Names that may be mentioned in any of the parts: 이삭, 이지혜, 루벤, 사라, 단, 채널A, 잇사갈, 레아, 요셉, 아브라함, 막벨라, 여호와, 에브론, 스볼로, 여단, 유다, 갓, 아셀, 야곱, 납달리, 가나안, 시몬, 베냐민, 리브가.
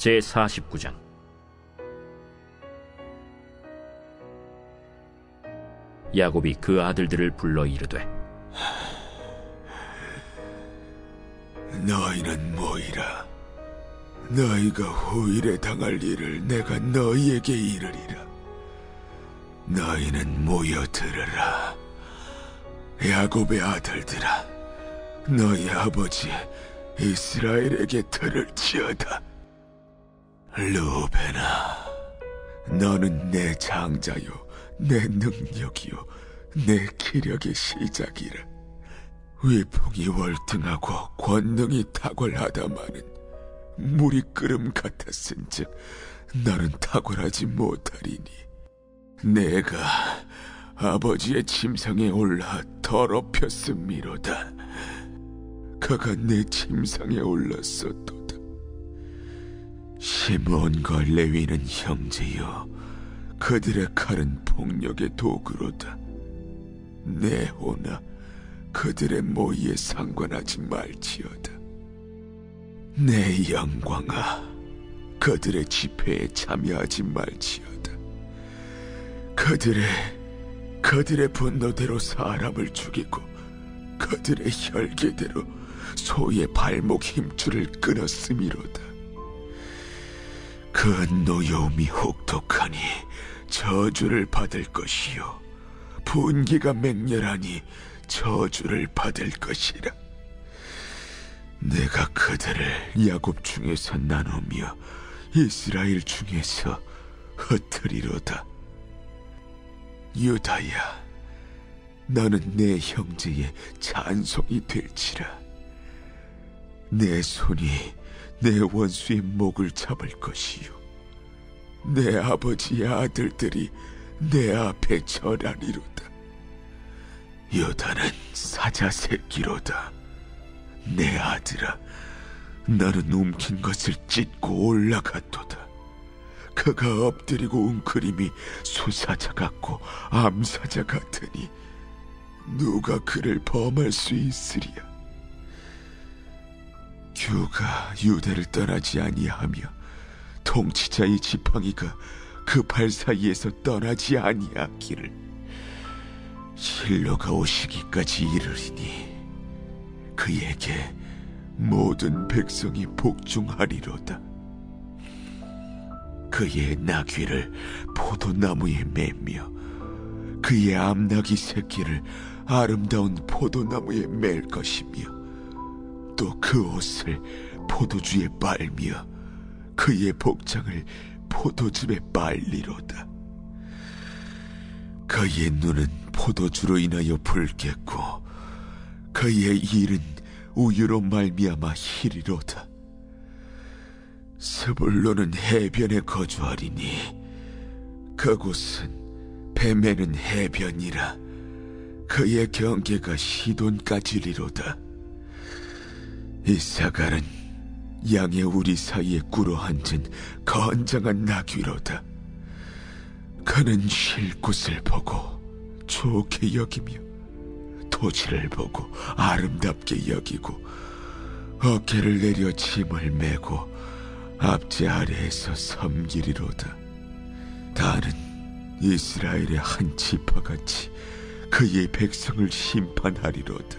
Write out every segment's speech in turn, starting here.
제49장 야곱이 그 아들들을 불러 이르되 너희는 모이라. 너희가 후일에 당할 일을 내가 너희에게 이르리라. 너희는 모여 들으라. 야곱의 아들들아, 너희 아버지 이스라엘에게 들을 지어다. 루벤아, 너는 내 장자요, 내 능력이요, 내 기력의 시작이라. 위풍이 월등하고 권능이 탁월하다마는 물이 끓음 같았은즉 나는 탁월하지 못하리니, 내가 아버지의 침상에 올라 더럽혔음이로다. 그가 내 침상에 올랐었도다. 시몬과 레위는 형제여, 그들의 칼은 폭력의 도구로다. 내 혼아, 그들의 모의에 상관하지 말지어다. 내 영광아, 그들의 집회에 참여하지 말지어다. 그들의 분노대로 사람을 죽이고, 그들의 혈계대로 소의 발목 힘줄을 끊었음이로다. 그 노여움이 혹독하니 저주를 받을 것이요, 분기가 맹렬하니 저주를 받을 것이라. 내가 그들을 야곱 중에서 나누며 이스라엘 중에서 흩으리로다. 유다야, 너는 내 형제의 찬송이 될지라. 내 손이 내 원수의 목을 잡을 것이요, 내 아버지의 아들들이 내 앞에 절하리로다. 여단은 사자 새끼로다. 내 아들아, 나는 움킨 것을 찢고 올라갔도다. 그가 엎드리고 웅크림이 수사자 같고 암사자 같으니 누가 그를 범할 수 있으랴. 규가 유다를 떠나지 아니하며 통치자의 지팡이가 그 발 사이에서 떠나지 아니하기를 실로가 오시기까지 이르리니 그에게 모든 백성이 복종하리로다. 그의 나귀를 포도나무에 매며 그의 암나귀 새끼를 아름다운 포도나무에 맬 것이며, 또 그 옷을 포도주에 빨며 그의 복장을 포도즙에 빨리로다. 그의 눈은 포도주로 인하여 붉겠고 그의 이는 우유로 말미암아 희리로다. 스볼로는 해변에 거주하리니 그곳은 뱀에는 해변이라. 그의 경계가 시돈까지리로다. 잇사갈은 양의 우리 사이에 꿇어 앉은 건장한 나귀로다. 그는 쉴 곳을 보고 좋게 여기며 토지를 보고 아름답게 여기고, 어깨를 내려 짐을 메고 앞지 아래에서 섬기리로다. 단은 이스라엘의 한 지파같이 그의 백성을 심판하리로다.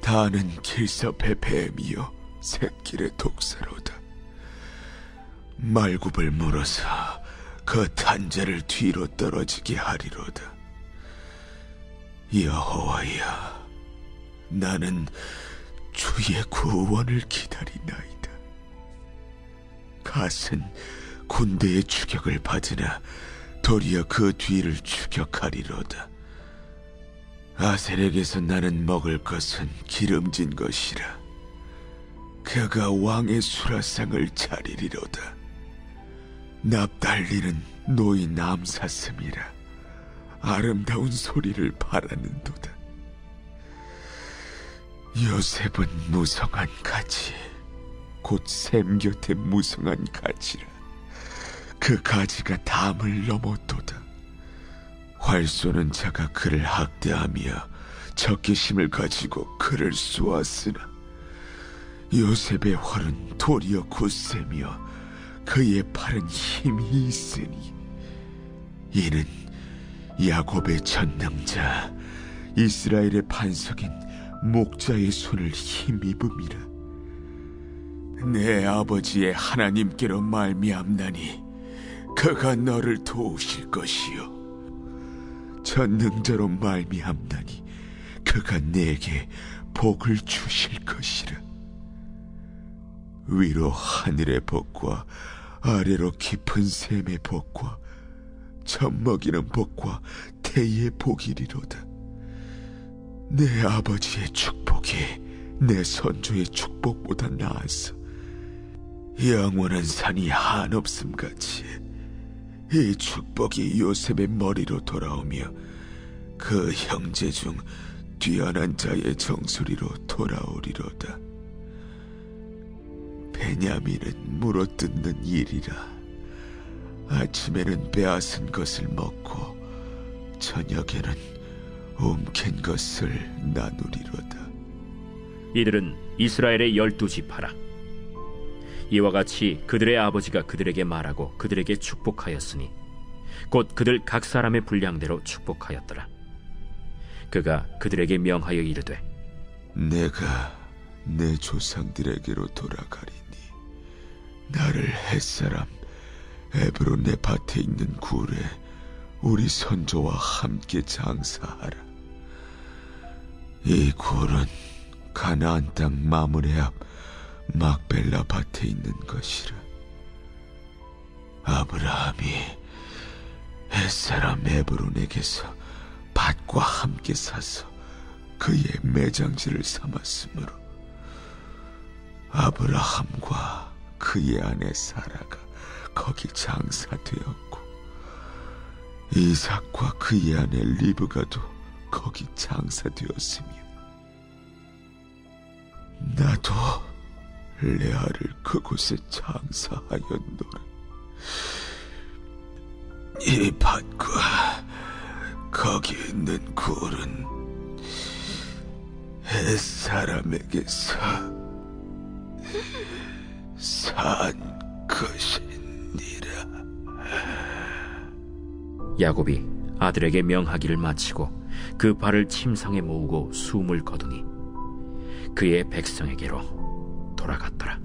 단은 길섭의 뱀이요 새끼의 독사로다. 말굽을 물어서 그 탄자를 뒤로 떨어지게 하리로다. 여호와여, 나는 주의 구원을 기다리나이다. 갓은 군대의 추격을 받으나 도리어 그 뒤를 추격하리로다. 아셀에게서 나는 먹을 것은 기름진 것이라. 그가 왕의 수라상을 차리리로다. 납달리는 노인 암사슴이라. 아름다운 소리를 바라는도다. 요셉은 무성한 가지, 곧 샘 곁에 무성한 가지라. 그 가지가 담을 넘었도다. 활 쏘는 자가 그를 학대하며 적개심을 가지고 그를 쏘았으나 요셉의 활은 돌이여 곧셈이여 그의 팔은 힘이 있으니 이는 야곱의 전능자 이스라엘의 반석인 목자의 손을 힘입음이라. 내 아버지의 하나님께로 말미암나니 그가 너를 도우실 것이요 전능자로 말미암나니 그가 내게 복을 주실 것이라. 위로 하늘의 복과 아래로 깊은 샘의 복과 젖먹이는 복과 태의 복이리로다. 내 아버지의 축복이 내 선조의 축복보다 나아서 영원한 산이 한없음같이 이 축복이 요셉의 머리로 돌아오며 그 형제 중 뛰어난 자의 정수리로 돌아오리로다. 베냐민은 물어뜯는 일이라. 아침에는 빼앗은 것을 먹고 저녁에는 움킨 것을 나누리로다. 이들은 이스라엘의 12지파라. 이와 같이 그들의 아버지가 그들에게 말하고 그들에게 축복하였으니 곧 그들 각 사람의 분량대로 축복하였더라. 그가 그들에게 명하여 이르되 내가 내 조상들에게로 돌아가리니 나를 햇사람 에브론의 밭에 있는 굴에 우리 선조와 함께 장사하라. 이 굴은 가나안 땅 마므레 앞 막벨라 밭에 있는 것이라. 아브라함이 햇사람 에브론에게서 밭과 함께 사서 그의 매장지를 삼았으므로 아브라함과 그의 아내 사라가 거기 장사되었고 이삭과 그의 아내 리브가도 거기 장사되었으며 나도 레아를 그곳에 장사하였노라. 이 밭과 거기 있는 굴은 햇사람에게서 산 것이니라. 야곱이 아들에게 명하기를 마치고 그 발을 침상에 모으고 숨을 거두니 그의 백성에게로 돌아갔더라.